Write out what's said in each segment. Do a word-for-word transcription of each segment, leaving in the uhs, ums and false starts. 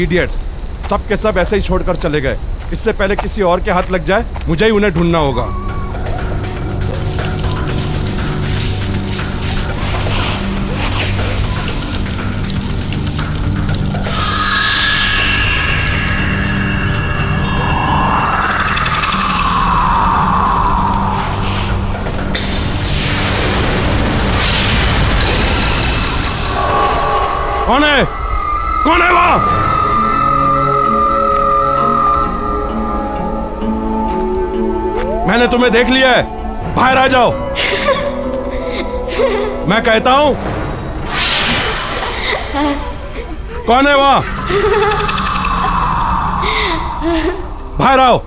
Idiot, सब के सब ऐसे ही छोड़कर चले गए। इससे पहले किसी और के हाथ लग जाए, मुझे ही उन्हें ढूंढना होगा। कौन है? कौन है वहां? मैंने तुम्हें देख लिया है, बाहर आ जाओ। मैं कहता हूं। कौन है वहां? बाहर आओ।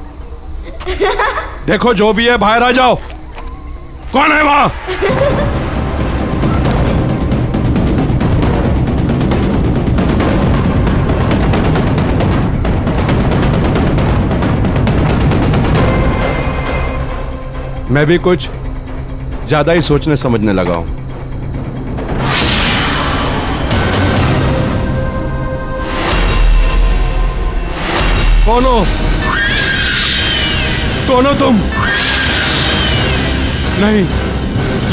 देखो जो भी है, बाहर आ जाओ। कौन है वहां? मैं भी कुछ ज्यादा ही सोचने समझने लगा हूं। कौन हो? कौन हो तुम? नहीं,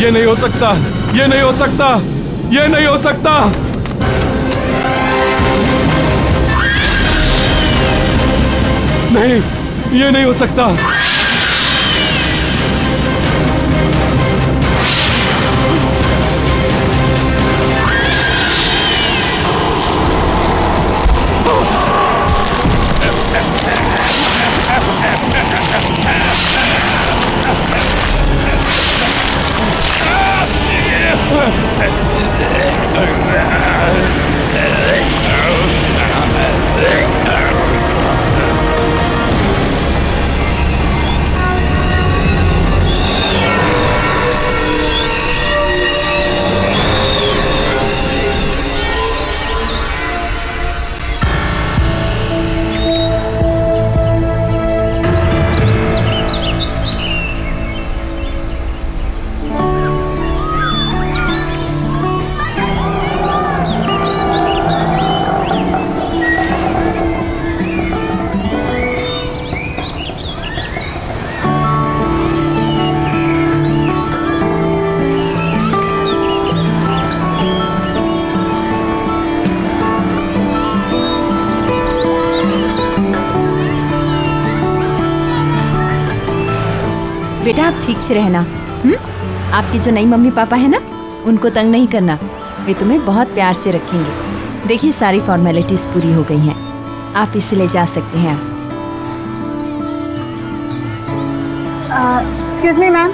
ये नहीं हो सकता, ये नहीं हो सकता, ये नहीं हो सकता। नहीं, ये नहीं हो सकता। बेटा, आप ठीक से रहना। हम्म, आपकी जो नई मम्मी पापा है ना, उनको तंग नहीं करना। वे तुम्हें बहुत प्यार से रखेंगे। देखिए, सारी फॉर्मेलिटीज पूरी हो गई हैं। आप इसलिए जा सकते हैं। Excuse me ma'am,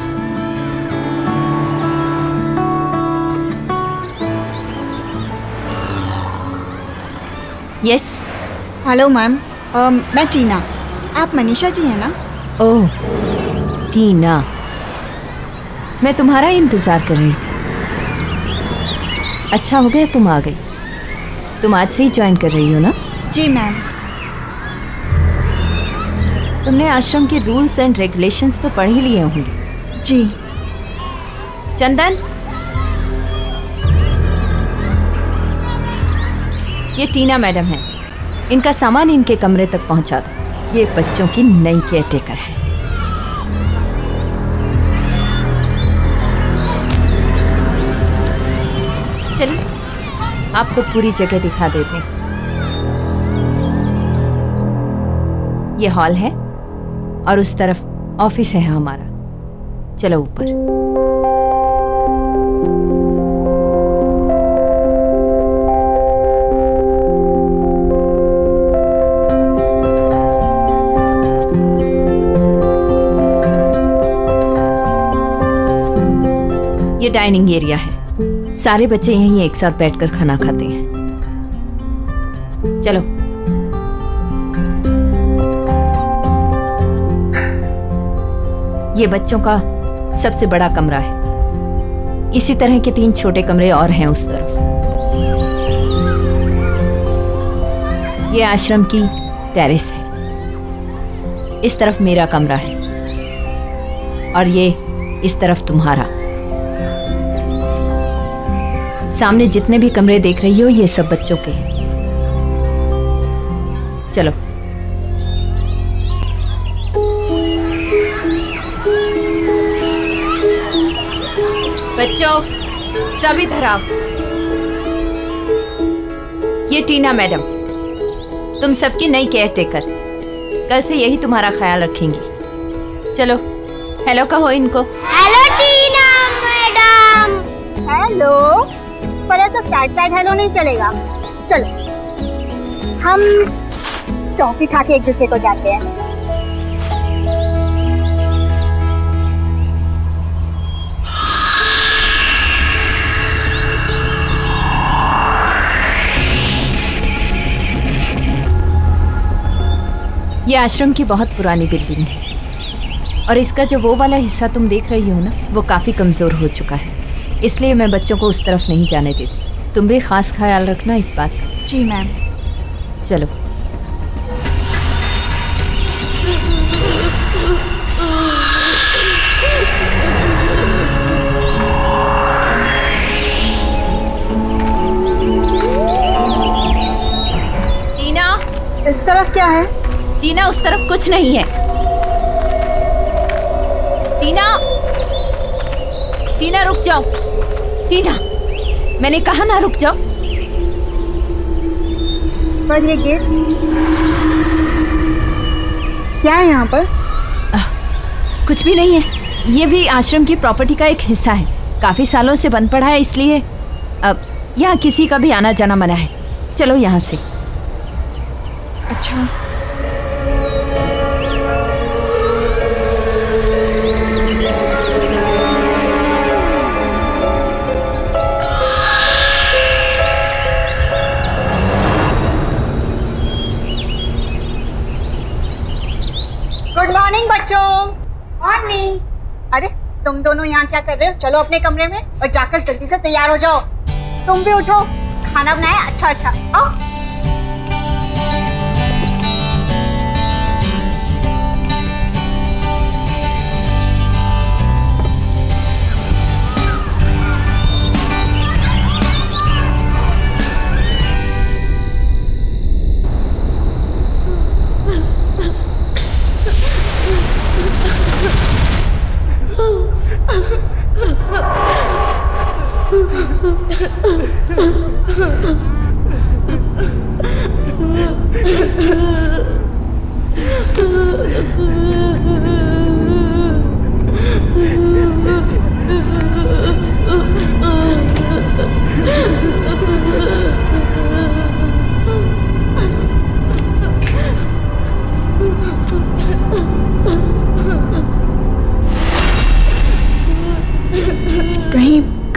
yes. Hello ma'am, मैं टीना। आप मनीषा जी हैं ना? ओह टीना, मैं तुम्हारा इंतजार कर रही थी। अच्छा हो गया तुम आ गई। तुम आज से ही ज्वाइन कर रही हो ना? जी मैम। तुमने आश्रम के रूल्स एंड रेगुलेशंस तो पढ़ ही लिए होंगे। जी। चंदन, ये टीना मैडम हैं। इनका सामान इनके कमरे तक पहुंचा दो। ये बच्चों की नई केयरटेकर है। चलिए, आपको पूरी जगह दिखा देते हैं। ये हॉल है और उस तरफ ऑफिस है हमारा। चलो ऊपर। ये डाइनिंग एरिया है, सारे बच्चे यहीं एक साथ बैठकर खाना खाते हैं। चलो। ये बच्चों का सबसे बड़ा कमरा है। इसी तरह के तीन छोटे कमरे और हैं उस तरफ। ये आश्रम की टेरेस है। इस तरफ मेरा कमरा है और ये इस तरफ तुम्हारा। सामने जितने भी कमरे देख रही हो ये सब बच्चों के हैं। चलो। बच्चों सब इधर आओ। ये टीना मैडम तुम सबकी नई केयर टेकर, कल से यही तुम्हारा ख्याल रखेंगी। चलो हेलो कहो इनको। Hello Tina madam. हेलो। पर ऐसा फ्लैट फ्लैट हेलो नहीं चलेगा। चलो हम टॉफी खा के एक दूसरे को जाते हैं। ये आश्रम की बहुत पुरानी बिल्डिंग है और इसका जो वो वाला हिस्सा तुम देख रही हो ना, वो काफी कमजोर हो चुका है, इसलिए मैं बच्चों को उस तरफ नहीं जाने देती। तुम भी खास ख्याल रखना इस बात का। जी मैम। चलो। टीना, इस तरफ क्या है? टीना, उस तरफ कुछ नहीं है। टीना, टीना रुक जाओ। टीना, मैंने कहा ना रुक जाओ। पर ये गेट क्या है यहाँ पर? आ, कुछ भी नहीं है। ये भी आश्रम की प्रॉपर्टी का एक हिस्सा है। काफी सालों से बंद पड़ा है, इसलिए अब यहाँ किसी का भी आना जाना मना है। चलो यहाँ से। अच्छा। अरे तुम दोनों यहाँ क्या कर रहे हो? चलो अपने कमरे में और जाकर जल्दी से तैयार हो जाओ। तुम भी उठो, खाना बनाया। अच्छा अच्छा आओ।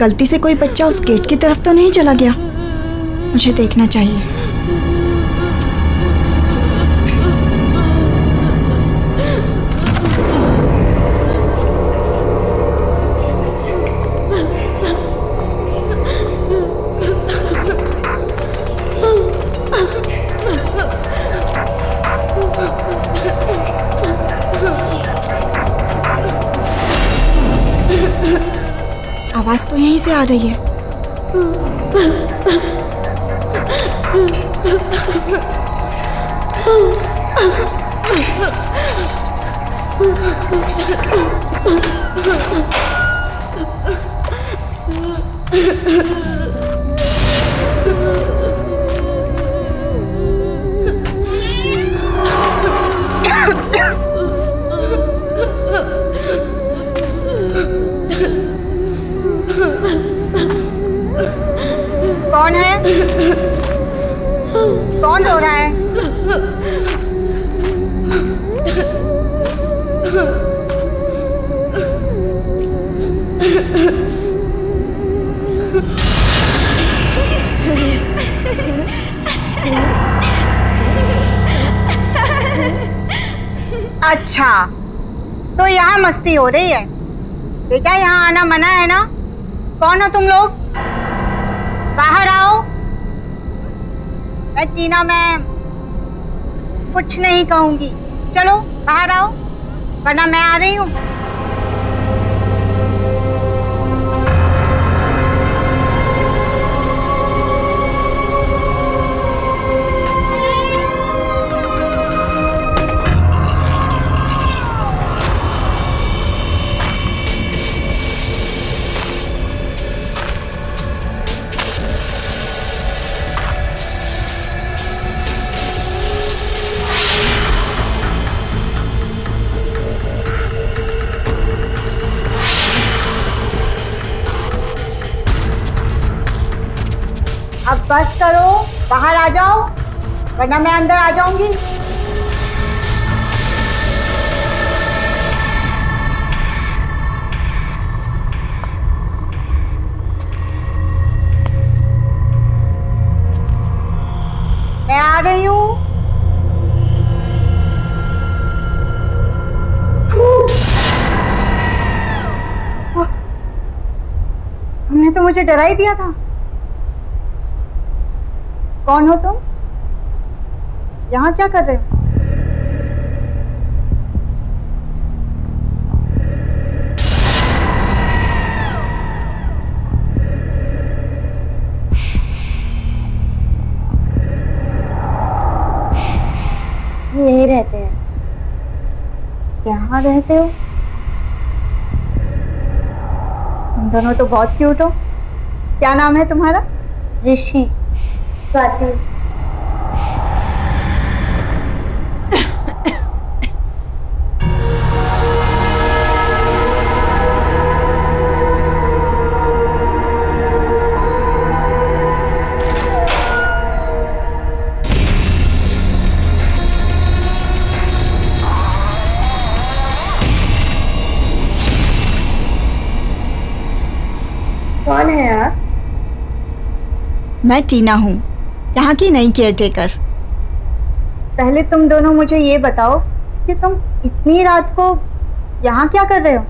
गलती से कोई बच्चा उस गेट की तरफ तो नहीं चला गया? मुझे देखना चाहिए। आवाज तो यहीं से आ रही है। कौन है? कौन रो रहा है? अच्छा, तो यहाँ मस्ती हो रही है। बेटा यहाँ आना मना है ना? कौन हो तुम लोग? बाहर आओ। टीना मैं कुछ नहीं कहूंगी, चलो बाहर आओ वरना मैं आ रही हूँ। बस करो, बाहर आ जाओ वरना मैं अंदर आ जाऊंगी। मैं आ रही हूँ। तुमने तो मुझे डरा ही दिया था। कौन हो तुम? यहाँ क्या कर रहे हो? यहीं रहते हैं। यहाँ रहते हो? तुम दोनों तो बहुत क्यूट हो। क्या नाम है तुम्हारा? ऋषि। कौन है यार? मैं टीना हूँ, यहाँ की नई केयरटेकर। पहले तुम दोनों मुझे ये बताओ कि तुम इतनी रात को यहाँ क्या कर रहे हो?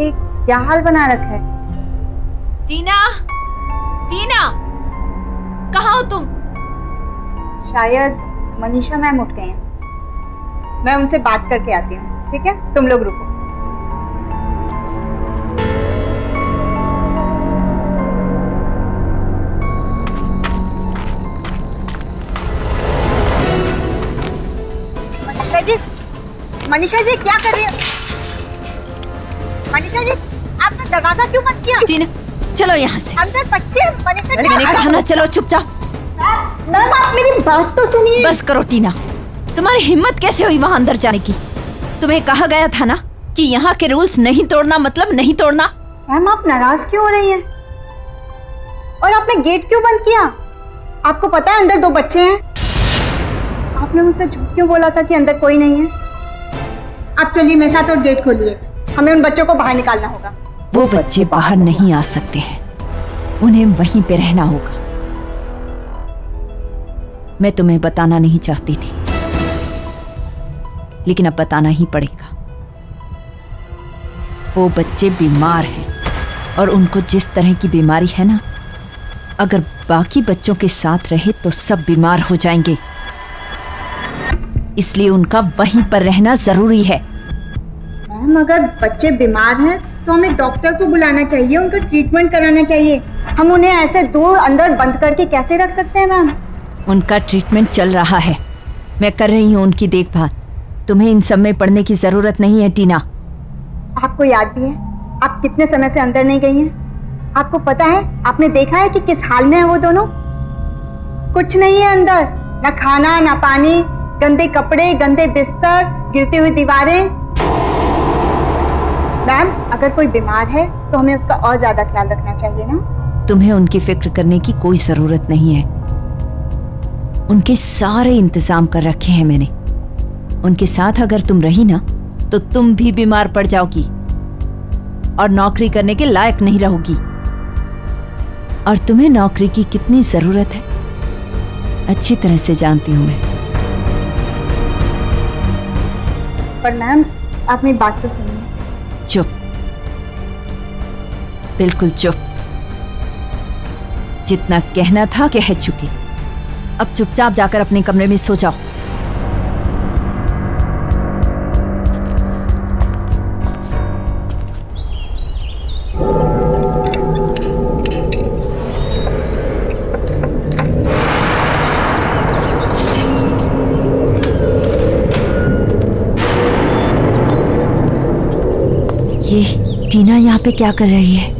ये क्या हाल बना रखा है? टीना, टीना, कहाँ हो तुम? शायद मनीषा मैम उठ गई हैं। मैं उनसे बात करके आती हूँ, ठीक है? तुम लोग रुको। मनीषा जी क्या कर रही है? मनीषा जी आपने दरवाजा क्यों बंद किया? टीना चलो यहाँ से। अंदर बच्चे। मनीषा जी मैंने कहा ना चलो चुपचाप। मैम आप मेरी बात तो सुनिए। बस करो टीना, तुम्हारी हिम्मत कैसे हुई वहाँ अंदर जाने की? तुम्हें कहा गया था ना कि यहाँ के रूल्स नहीं तोड़ना मतलब नहीं तोड़ना। मैम आप नाराज क्यों हो रही है? और आपने गेट क्यों बंद किया? आपको पता है अंदर दो बच्चे हैं। आपने मुझसे झूठ क्यों बोला था कि अंदर कोई नहीं है? आप चलिए मेरे साथ और गेट खोलिए, हमें उन बच्चों को बाहर निकालना होगा। वो बच्चे बाहर नहीं आ सकते हैं, उन्हें वहीं पे रहना होगा। मैं तुम्हें बताना नहीं चाहती थी लेकिन अब बताना ही पड़ेगा। वो बच्चे बीमार हैं और उनको जिस तरह की बीमारी है ना, अगर बाकी बच्चों के साथ रहे तो सब बीमार हो जाएंगे, इसलिए उनका वहीं पर रहना जरूरी है। मैम अगर बच्चे बीमार हैं तो हमें डॉक्टर को बुलाना चाहिए, उनका ट्रीटमेंट कराना चाहिए। हम उन्हें ऐसे दूर अंदर बंद करके कैसे रख सकते हैं मैम? उनका ट्रीटमेंट चल रहा है, मैं कर रही हूँ उनकी देखभाल। तुम्हें इन सब में पड़ने की ज़रूरत नहीं है टीना। आपको याद भी है आप कितने समय से अंदर नहीं गई हैं। आपको पता है, आपने देखा है कि किस हाल में है वो दोनों। कुछ नहीं है अंदर, ना खाना ना पानी, गंदे कपड़े, गंदे बिस्तर, गिरती हुई दीवारें। मैम अगर कोई बीमार है तो हमें उसका और ज्यादा ख्याल रखना चाहिए ना। तुम्हें उनकी फिक्र करने की कोई जरूरत नहीं है। उनके सारे इंतजाम कर रखे हैं मैंने। उनके साथ अगर तुम रही ना तो तुम भी बीमार पड़ जाओगी और नौकरी करने के लायक नहीं रहोगी। और तुम्हें नौकरी की कितनी जरूरत है अच्छी तरह से जानती हूँ मैं। पर मैम आप मेरी बात तो सुनिए। चुप, बिल्कुल चुप। जितना कहना था कह चुकी। अब चुपचाप जाकर अपने कमरे में सो जाओ। टीना यहाँ पे क्या कर रही है?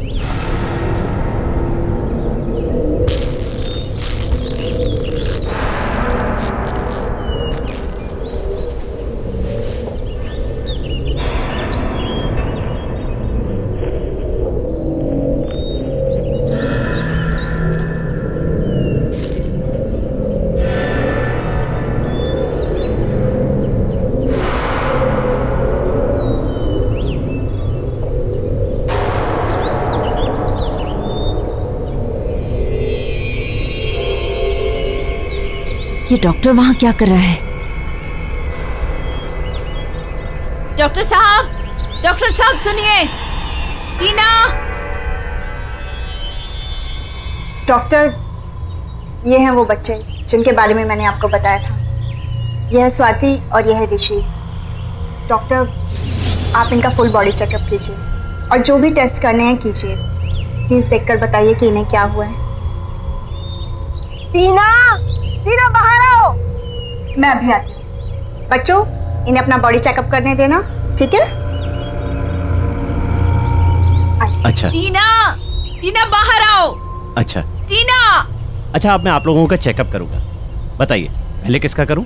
ये डॉक्टर वहां क्या कर रहा है? डॉक्टर साहब, डॉक्टर साहब सुनिए। टीना। डॉक्टर, ये हैं वो बच्चे जिनके बारे में मैंने आपको बताया था। यह है स्वाति और यह है ऋषि। डॉक्टर आप इनका फुल बॉडी चेकअप कीजिए और जो भी टेस्ट करने हैं कीजिए। प्लीज देखकर बताइए कि इन्हें क्या हुआ है। टीना, टीना बाहर आओ। मैं अभी आती हूँ। बच्चों इन्हें अपना बॉडी चेकअप करने देना, ठीक है? अच्छा। टीना, टीना बाहर आओ। अच्छा टीना। अच्छा अब मैं आप लोगों का चेकअप करूँगा। बताइए पहले किसका करूँ?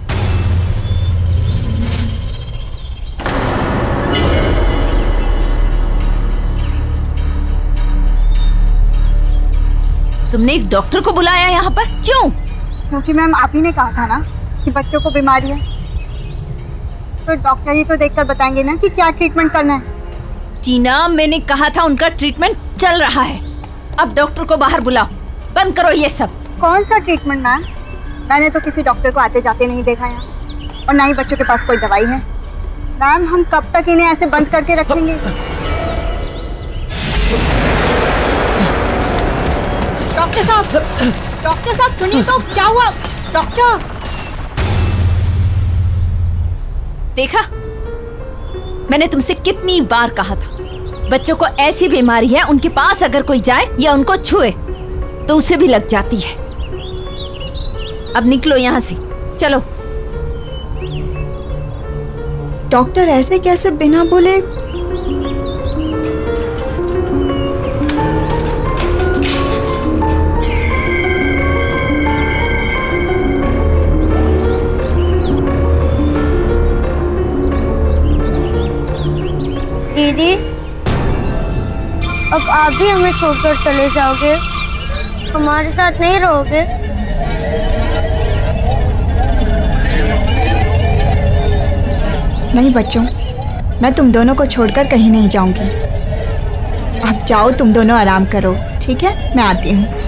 तुमने एक डॉक्टर को बुलाया यहाँ पर क्यों? क्योंकि मैम आप ही ने कहा था ना कि बच्चों को बीमारी है, तो डॉक्टर ही तो देखकर बताएंगे ना कि क्या ट्रीटमेंट करना है। टीना मैंने कहा था उनका ट्रीटमेंट चल रहा है। अब डॉक्टर को बाहर बुलाओ। बंद करो ये सब। कौन सा ट्रीटमेंट मैम? मैंने तो किसी डॉक्टर को आते जाते नहीं देखा है और ना ही बच्चों के पास कोई दवाई है। मैम हम कब तक इन्हें ऐसे बंद करके रखेंगे? डॉक्टर साहब, डॉक्टर साहब सुनिए तो। क्या हुआ डॉक्टर? देखा मैंने तुमसे कितनी बार कहा था बच्चों को ऐसी बीमारी है उनके पास अगर कोई जाए या उनको छुए तो उसे भी लग जाती है। अब निकलो यहाँ से, चलो। डॉक्टर ऐसे कैसे बिना बोले? दीदी अब आप भी हमें छोड़कर चले जाओगे, हमारे साथ नहीं रहोगे? नहीं बच्चों, मैं तुम दोनों को छोड़कर कहीं नहीं जाऊंगी। आप जाओ, तुम दोनों आराम करो, ठीक है? मैं आती हूँ।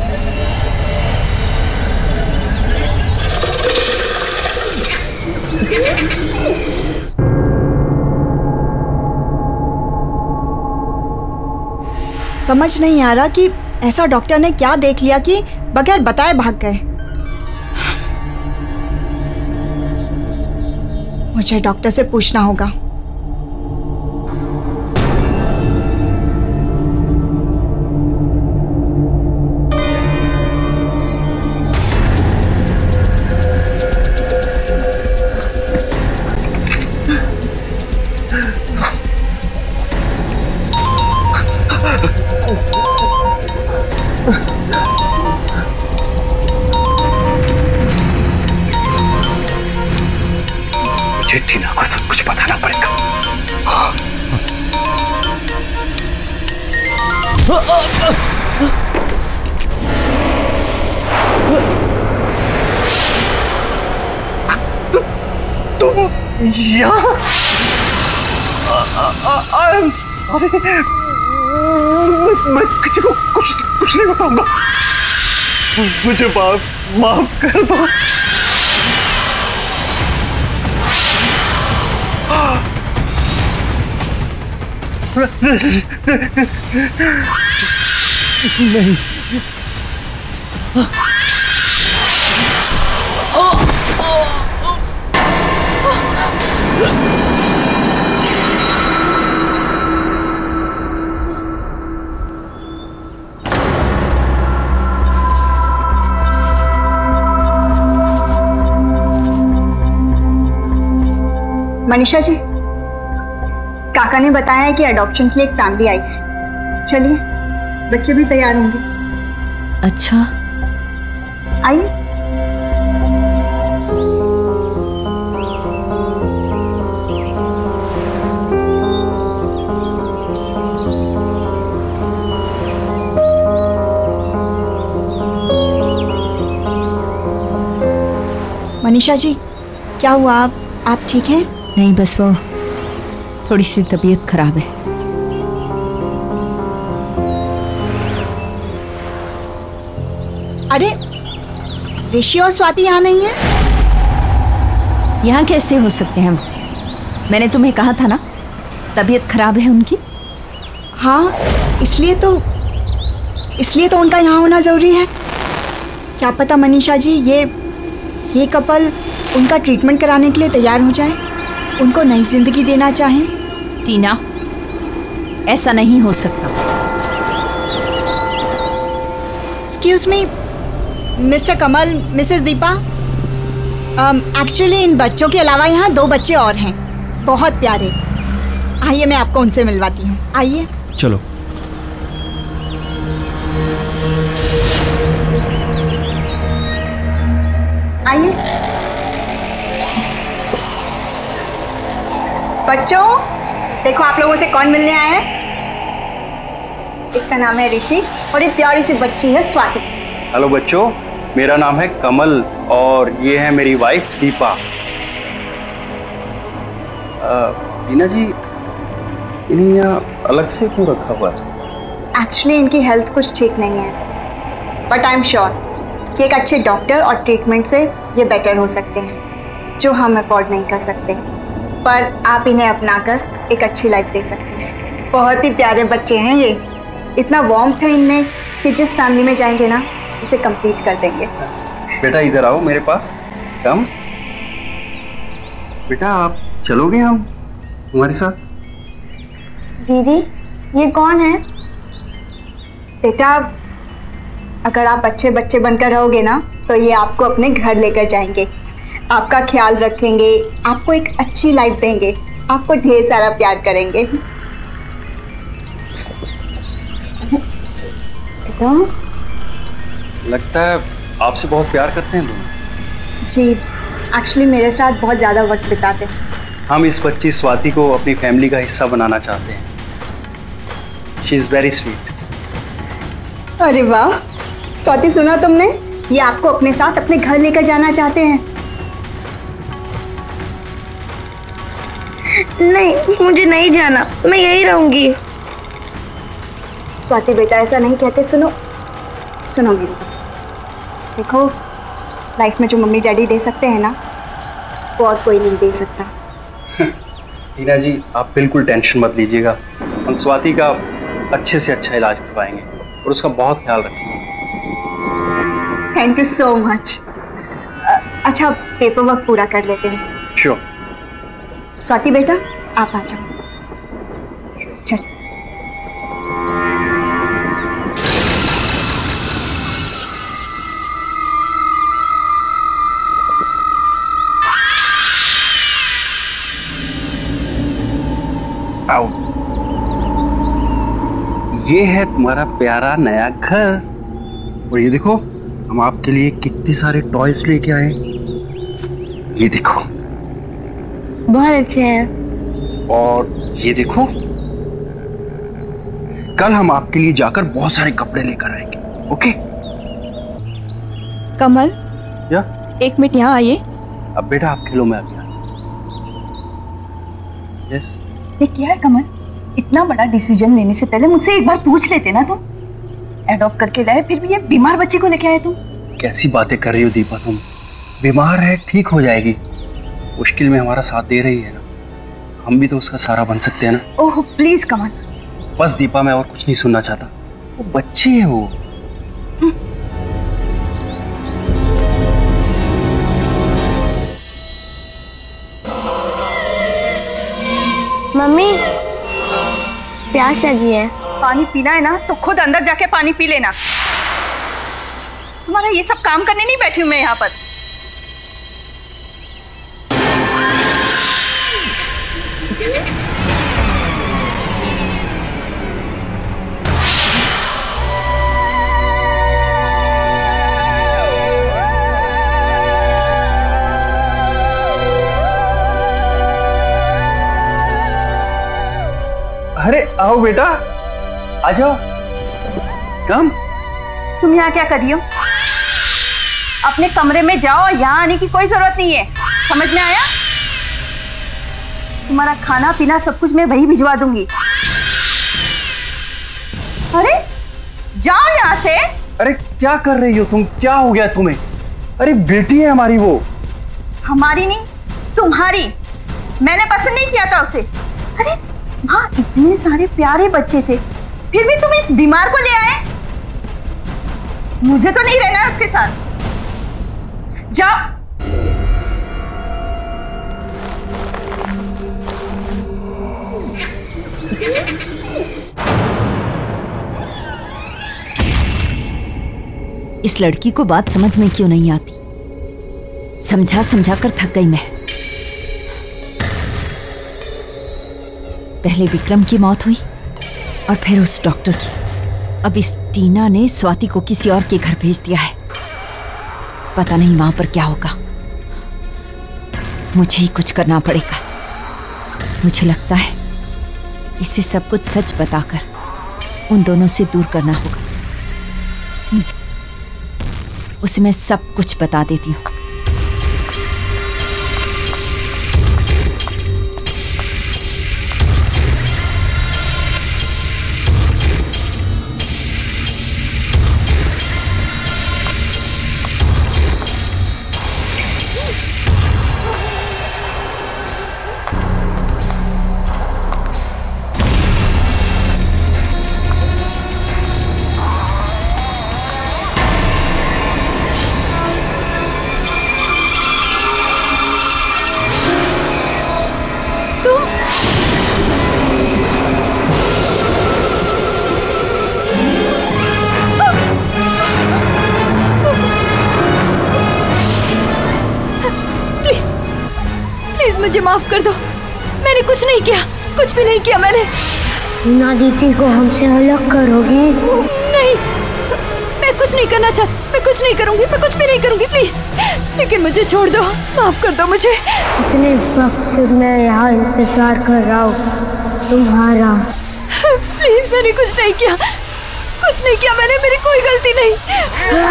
समझ नहीं आ रहा कि ऐसा डॉक्टर ने क्या देख लिया कि बगैर बताए भाग गए। मुझे डॉक्टर से पूछना होगा। मुझे टीना को सब कुछ बताना पड़ेगा। हाँ। तु, तुम यहाँ? आई एम सॉरी, मैं किसी को कुछ कुछ नहीं बताऊंगा। मुझे माफ माफ कर दो। नहीं। मनीषा जी, काका ने बताया है कि अडॉप्शन के लिए एक फैमिली आई है। चलिए, बच्चे भी तैयार होंगे। अच्छा, आई मनीषा जी, क्या हुआ? आप आप ठीक हैं? नहीं, बस वो थोड़ी सी तबीयत खराब है। अरे, ऋषि और स्वाति यहाँ नहीं है? यहाँ कैसे हो सकते हैं वो? मैंने तुम्हें कहा था ना, तबीयत खराब है उनकी। हाँ, इसलिए तो इसलिए तो उनका यहाँ होना जरूरी है। क्या पता मनीषा जी, ये ये कपल उनका ट्रीटमेंट कराने के लिए तैयार हो जाए, उनको नई जिंदगी देना चाहें। टीना, ऐसा नहीं हो सकता। Excuse me, mister Kamal, Mrs Deepa, actually um, इन बच्चों के अलावा यहाँ दो बच्चे और हैं, बहुत प्यारे। आइए, मैं आपको उनसे मिलवाती हूँ। आइए, चलो। आइए बच्चों, देखो आप लोगों से कौन मिलने आया है। इसका नाम है ऋषि और ये प्यारी सी बच्ची है स्वाति। हेलो बच्चों, मेरा नाम है कमल और ये है मेरी वाइफ दीपा। टीना जी, इन्हें यहाँ अलग से क्यों रखा हुआ है? एक्चुअली इनकी हेल्थ कुछ ठीक नहीं है, बट आई एम श्योर कि एक अच्छे डॉक्टर और ट्रीटमेंट से ये बेटर हो सकते हैं, जो हम अफोर्ड नहीं कर सकते, पर आप इन्हें अपनाकर एक अच्छी लाइफ दे सकते हैं। बहुत ही प्यारे बच्चे हैं ये, इतना वार्मथ है इनमें कि जिस फैमिली में जाएंगे ना, उसे कंप्लीट कर देंगे। बेटा इधर आओ मेरे पास। कम बेटा, आप चलोगे हम तुम्हारे साथ? दीदी, ये कौन है? बेटा, अगर आप अच्छे बच्चे बनकर रहोगे ना, तो ये आपको अपने घर लेकर जाएंगे, आपका ख्याल रखेंगे, आपको एक अच्छी लाइफ देंगे, आपको ढेर सारा प्यार करेंगे। तो? लगता है आपसे बहुत प्यार करते हैं दोनों। जी, एक्चुअली मेरे साथ बहुत ज़्यादा वक्त बिताते हैं। हम इस बच्ची स्वाति को अपनी फैमिली का हिस्सा बनाना चाहते हैं। She is very sweet. अरे वाह स्वाति, सुना तुमने? ये आपको अपने साथ अपने घर लेकर जाना चाहते हैं। नहीं, मुझे नहीं जाना, मैं यही रहूंगी। स्वाति बेटा, ऐसा नहीं कहते। सुनो सुनो मेरी, देखो लाइफ में जो मम्मी डैडी दे सकते हैं ना, वो और कोई नहीं दे सकता। टीना जी, आप बिल्कुल टेंशन मत लीजिएगा, हम स्वाति का अच्छे से अच्छा इलाज करवाएंगे और उसका बहुत ख्याल रखेंगे। Thank you so much. अच्छा, पेपर वर्क पूरा कर लेते हैं। श्योर। स्वाति बेटा, आप आ जाओ। चल। आओ। ये है तुम्हारा प्यारा नया घर। और ये देखो, हम आपके लिए कितने सारे टॉयज लेके आए। ये देखो, बहुत अच्छे हैं। और ये देखो, कल हम आपके लिए जाकर बहुत सारे कपड़े लेकर आएंगे। ओके कमल, या एक मिनट यहाँ आइए। अब बेटा आप खेलो, मैं आ गया। यस। ये क्या है कमल, इतना बड़ा डिसीजन लेने से पहले मुझसे एक बार पूछ लेते ना तुम। एडॉप्ट करके लाए, फिर भी ये बीमार बच्ची को लेके आए तुम। कैसी बातें कर रही हो दीपा तुम, बीमार है, ठीक हो जाएगी। मुश्किल में हमारा साथ दे रही है ना, हम भी तो उसका सहारा बन सकते हैं ना। ओह प्लीज कमल। बस दीपा, मैं और कुछ नहीं सुनना चाहता। वो बच्ची है वो। मम्मी प्यास लगी है, पानी पीना है ना तो खुद अंदर जाके पानी पी लेना। तुम्हारा ये सब काम करने नहीं बैठी हूं मैं यहाँ पर। अरे आओ बेटा, आ जाओ। कम तुम यहाँ क्या कर रही हो? अपने कमरे में जाओ, यहाँ आने की कोई जरूरत नहीं है, समझ में आया? तुम्हारा खाना पीना सब कुछ मैं वही भिजवा दूंगी। अरे जाओ यहाँ से। अरे क्या कर रही हो तुम, क्या हो गया तुम्हें? अरे बेटी है हमारी वो। हमारी नहीं, तुम्हारी। मैंने पसंद नहीं किया था उसे। अरे हाँ, इतने सारे प्यारे बच्चे थे, फिर भी तुम इस बीमार को ले आए। मुझे तो नहीं रहना है उसके साथ, जाओ। इस लड़की को बात समझ में क्यों नहीं आती, समझा समझा कर थक गई मैं। पहले विक्रम की मौत हुई और फिर उस डॉक्टर की, अब इस टीना ने स्वाति को किसी और के घर भेज दिया है। पता नहीं वहां पर क्या होगा, मुझे ही कुछ करना पड़ेगा। मुझे लगता है इसे सब कुछ सच बताकर उन दोनों से दूर करना होगा। उसे मैं सब कुछ बता देती हूँ। माफ कर दो, मैंने कुछ नहीं किया, कुछ भी नहीं किया मैंने। ना दीदी को हमसे अलग करोगे? नहीं, मैं कुछ नहीं करना चाहती, मैं कुछ नहीं करूंगी, मैं कुछ भी नहीं करूंगी प्लीज। लेकिन मुझे छोड़ दो, माफ कर दो मुझे। इतने वक्त से मैं यहाँ इंतजार कर रहा हूँ तुम्हारा। प्लीज, मैंने कुछ नहीं किया, कुछ नहीं किया मैंने, मेरी कोई गलती नहीं।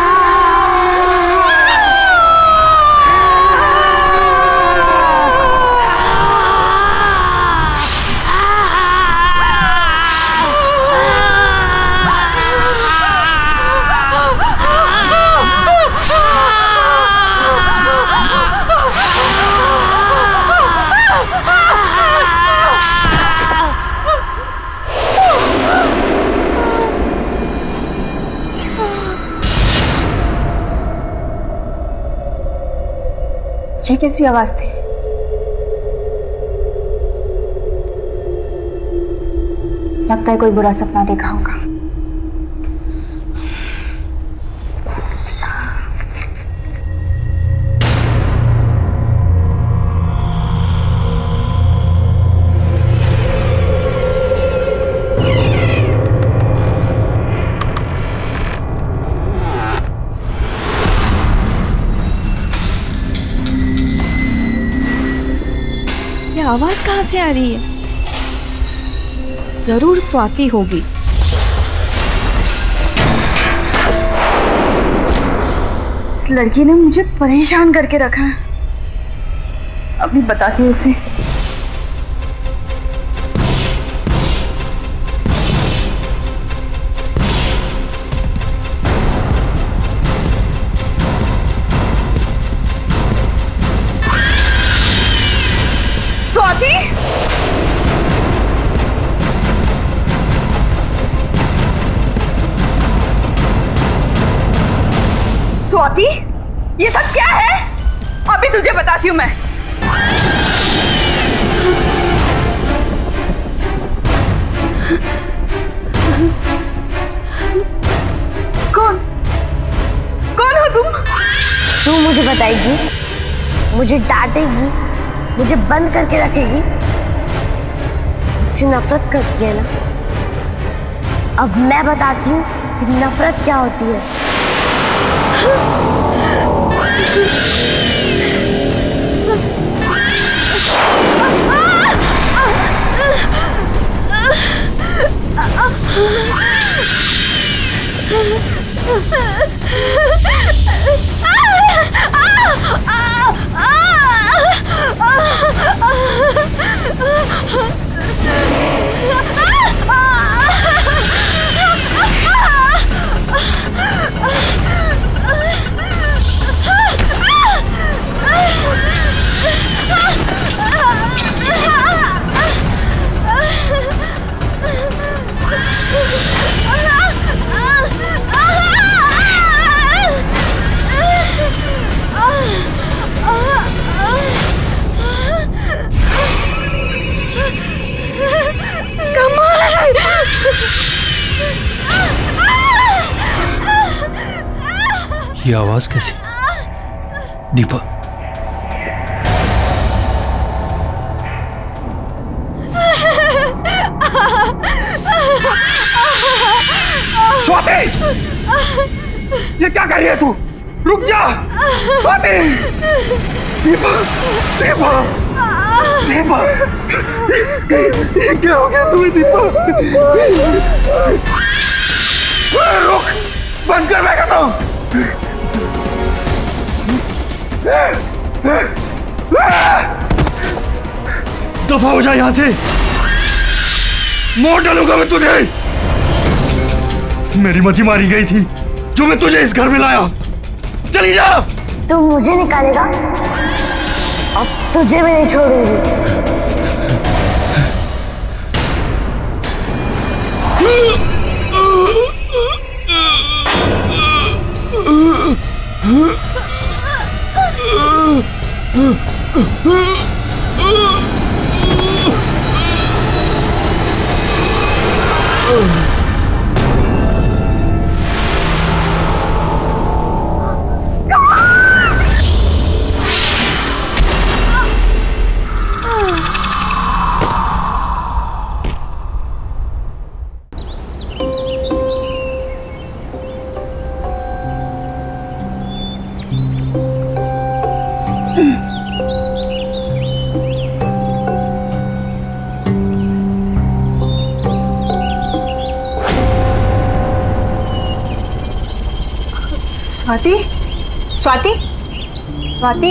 ये कैसी आवाज थी? लगता है कोई बुरा सपना देखा होगा। आवाज कहाँ से आ रही है? जरूर स्वाति होगी। इस लड़की ने मुझे परेशान करके रखा। अभी बताती हूँ उसे। स्वाति, ये सब क्या है? अभी तुझे बताती हूँ मैं। कौन कौन हो तुम? तू मुझे बताएगी, मुझे डांटेगी, मुझे बंद करके रखेगी। तुझे नफरत करती है ना, अब मैं बताती हूँ कि नफरत क्या होती है। ये आवाज कैसी? दीपा, स्वाति, ये क्या कर रही है तू? रुक जा स्वाति। दीपा, दीपा, दीपा, क्या हो गया तुम्हें? दीपा रुक, बंद कर, मैं कहता हूँ। दफा हो जा यहां से, मोड़ डालूंगा मैं तुझे। मेरी मती मारी गई थी जो मैं तुझे इस घर में लाया। चली जा। तू मुझे निकालेगा? अब तुझे मैं नहीं छोड़ूंगी। स्वाति, स्वाति, स्वाति,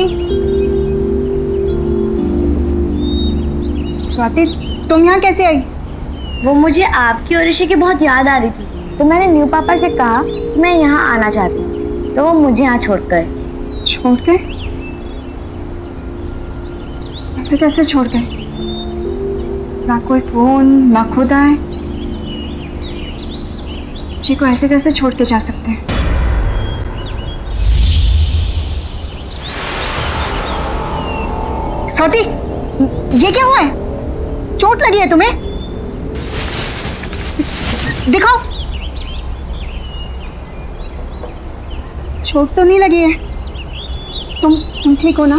स्वाति, तुम यहाँ कैसे आई? वो मुझे आपकी और ऋषि की बहुत याद आ रही थी, तो मैंने न्यू पापा से कहा कि मैं यहाँ आना चाहती हूँ, तो वो मुझे यहाँ छोड़ गए। छोड़ गए? ऐसे कैसे छोड़ गए? ना कोई फोन, ना खुद आए। जी को ऐसे कैसे छोड़ के जा सकते हैं? स्वाति, ये क्या हुआ है? चोट लगी है तुम्हें? दिखाओ। चोट तो नहीं लगी है। तुम तुम ठीक हो ना?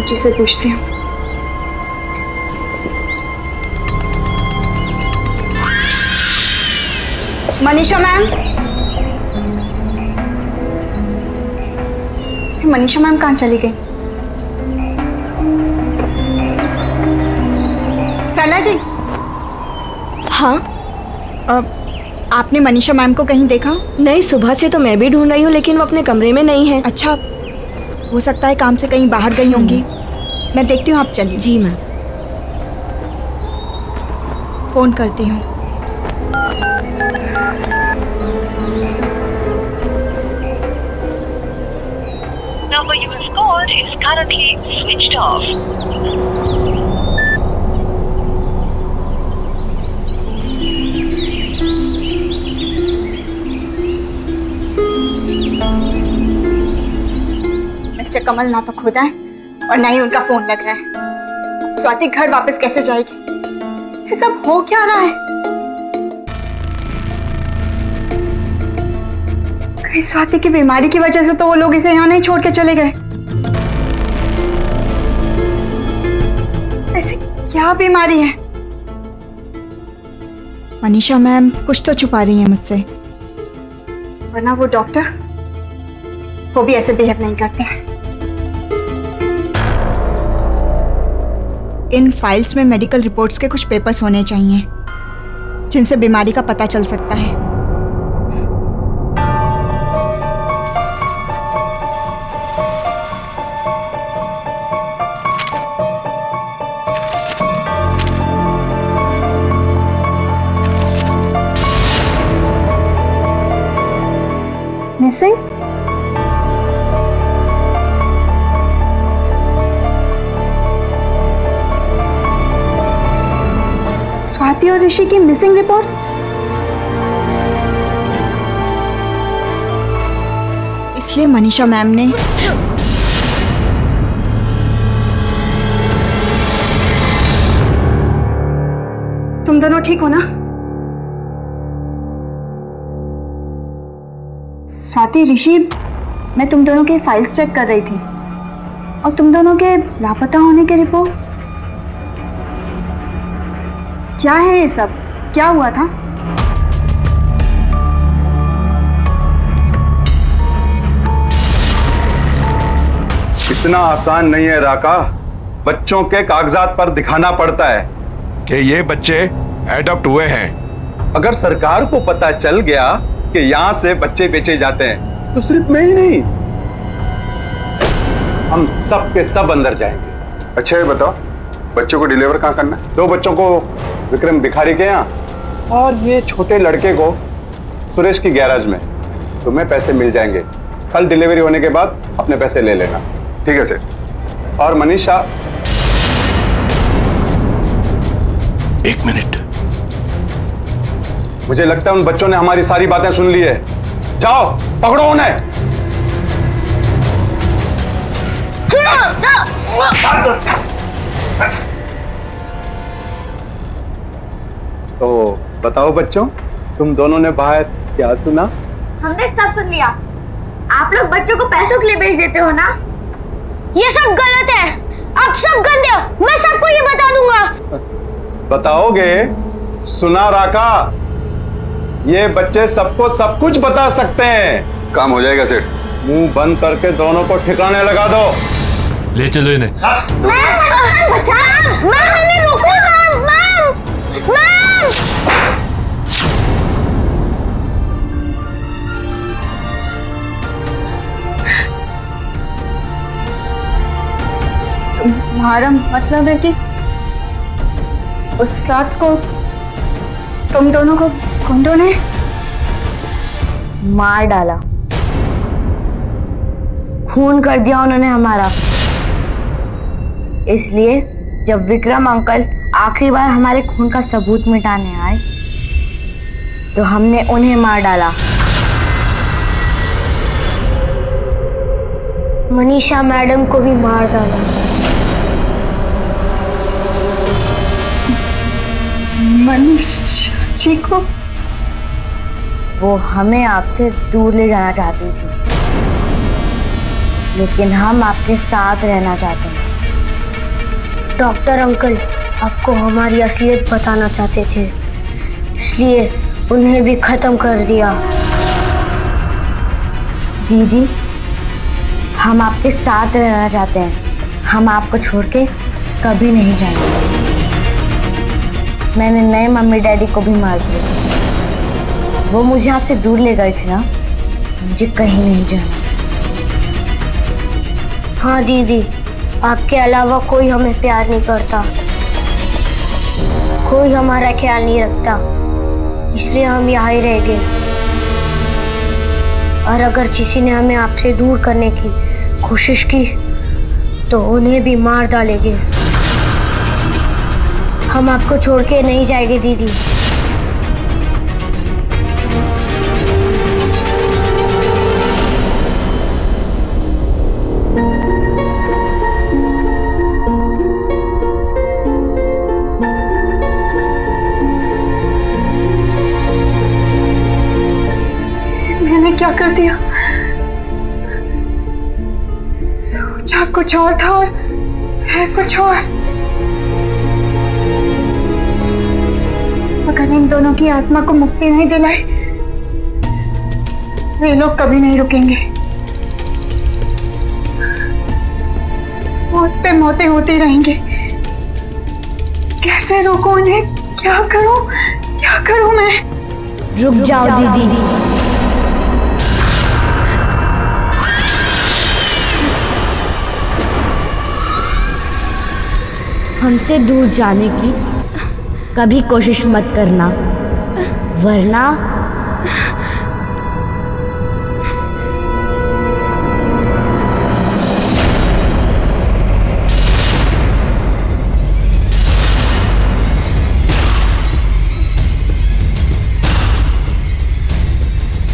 अच्छे से पूछती हूँ। मनीषा मैम, कि मनीषा मैम कहाँ चली गई? सरला जी। हाँ, आपने मनीषा मैम को कहीं देखा? नहीं, सुबह से तो मैं भी ढूंढ रही हूँ लेकिन वो अपने कमरे में नहीं है। अच्छा, हो सकता है काम से कहीं बाहर गई होंगी। मैं देखती हूँ, आप चलिए। जी मैम, फोन करती हूँ। मिस्टर कमल ना तो खुद है और ना ही उनका फोन लग रहा है। स्वाति घर वापस कैसे जाएगी? ये सब हो क्या रहा है? कहीं स्वाति की बीमारी की वजह से तो वो लोग इसे यहाँ नहीं छोड़ के चले गए। ऐसी क्या बीमारी है? मनीषा मैम कुछ तो छुपा रही है मुझसे, वरना वो डॉक्टर वो भी ऐसे बिहेव नहीं करते हैं। इन फाइल्स में मेडिकल रिपोर्ट्स के कुछ पेपर्स होने चाहिए जिनसे बीमारी का पता चल सकता है। मिसिंग स्वाति और ऋषि की मिसिंग रिपोर्ट्स। इसलिए मनीषा मैम ने तुम दोनों ठीक हो ना? स्वाति, ऋषि, मैं तुम दोनों के फाइल्स चेक कर रही थी और तुम दोनों के लापता होने के रिपोर्ट। क्या है ये सब? क्या हुआ था? इतना आसान नहीं है राका। बच्चों के कागजात पर दिखाना पड़ता है कि ये बच्चे एडॉप्ट हुए हैं। अगर सरकार को पता चल गया कि यहाँ से बच्चे बेचे जाते हैं तो सिर्फ मैं ही नहीं, हम सब के सब अंदर जाएंगे। अच्छा ये बताओ, बच्चों को डिलीवर कहाँ करना है? दो बच्चों को विक्रम भिखारी के यहाँ और ये छोटे लड़के को सुरेश की गैराज में। तुम्हें पैसे मिल जाएंगे, कल डिलीवरी होने के बाद अपने पैसे ले लेना। ठीक है सर। और मनीषा। एक मिनट, मुझे लगता है उन बच्चों ने हमारी सारी बातें सुन ली है। जाओ पकड़ो उन्हें। तो बताओ बच्चों, तुम दोनों ने बाहर क्या सुना? हमने सब सुन लिया। आप लोग बच्चों को पैसों के लिए बेच देते हो ना? ये सब गलत है, आप सब गंदे हो। मैं सबको ये बता दूंगा। बताओगे? सुना राका, ये बच्चे सबको सब कुछ बता सकते हैं। काम हो जाएगा सेठ। मुंह बंद करके दोनों को ठिकाने लगा दो। ले चलो इन्हें। तुम्हारा मतलब है कि उस रात को तुम दोनों को गुंडों ने मार डाला, खून कर दिया उन्होंने हमारा। इसलिए जब विक्रम अंकल आखिरी बार हमारे खून का सबूत मिटाने आए तो हमने उन्हें मार डाला। मनीषा मैडम को भी मार डाला। मनीषा जी को? वो हमें आपसे दूर ले जाना चाहती थी लेकिन हम आपके साथ रहना चाहते हैं। डॉक्टर अंकल आपको हमारी असलियत बताना चाहते थे, इसलिए उन्हें भी खत्म कर दिया। दीदी, हम आपके साथ रहना चाहते हैं, हम आपको छोड़ के कभी नहीं जाएंगे। मैंने नए मम्मी डैडी को भी मार दिया, वो मुझे आपसे दूर ले गए थे ना, मुझे कहीं नहीं जाना। हाँ दीदी, आपके अलावा कोई हमें प्यार नहीं करता, कोई हमारा ख्याल नहीं रखता, इसलिए हम यहाँ ही रह गए। और अगर किसी ने हमें आपसे दूर करने की कोशिश की तो उन्हें भी मार डालेंगे। हम आपको छोड़ के नहीं जाएंगे दीदी। क्या कर दिया? सोचा कुछ और था और है कुछ और। अगर इन दोनों की आत्मा को मुक्ति नहीं दिलाई, वे लोग कभी नहीं रुकेंगे। मौत पे मौतें होती रहेंगे। कैसे रोकूं उन्हें? क्या करूं? क्या करूं मैं? रुक जाओ दीदी। हमसे दूर जाने की कभी कोशिश मत करना, वरना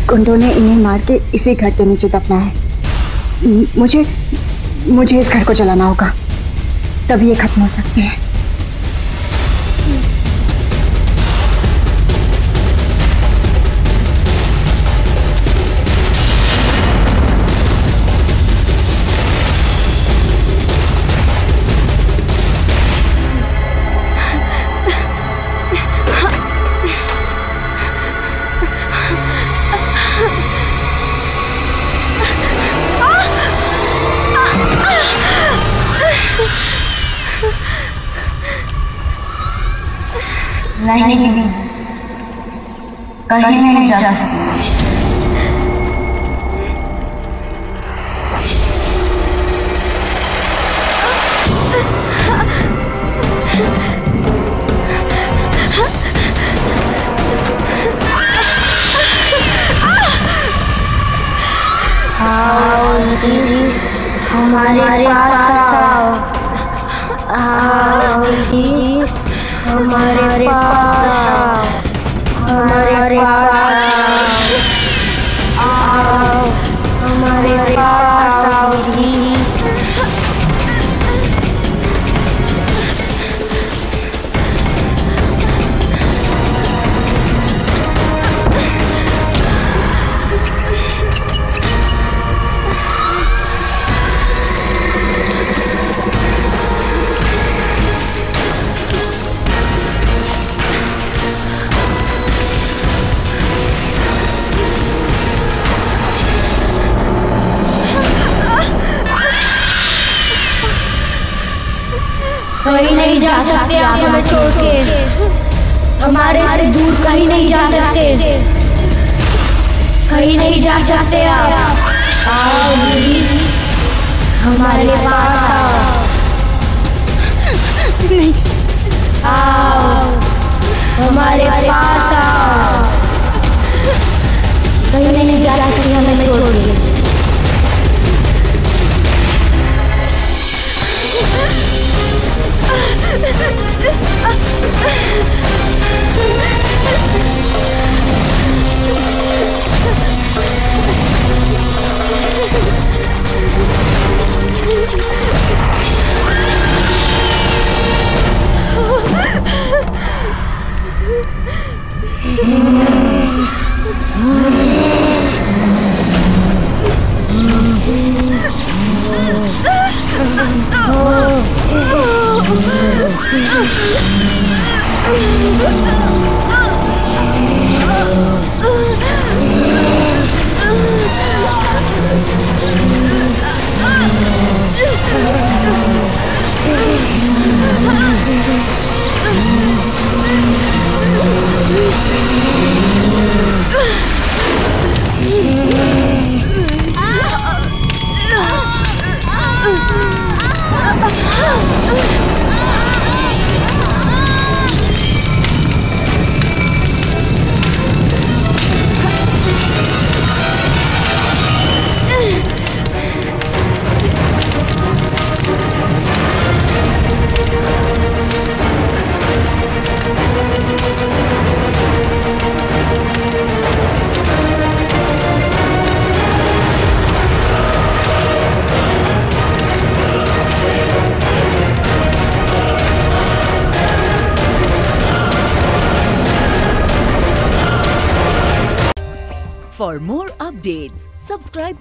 गुंडों ने इन्हें मार के इसी घर के नीचे दफना है। मुझे मुझे इस घर को जलाना होगा, तब ये खत्म हो सकते हैं। नहीं नहीं, कहीं नहीं जा सकती। हमारे पास आओ दीदी, हमारे पास, हमारे पास आओ, हमारे पास आओ दीदी। कहीं नहीं जा सकते आप हमें छोड़ के, हमारे से दूर कहीं नहीं जा सकते, कहीं नहीं जा सकते आप। आओ दीदी, हमारे पास आओ। नहीं, आओ हमारे पास आओ। कहीं नहीं जा सकते हमें छोड़ के। Oh, For more updates, subscribe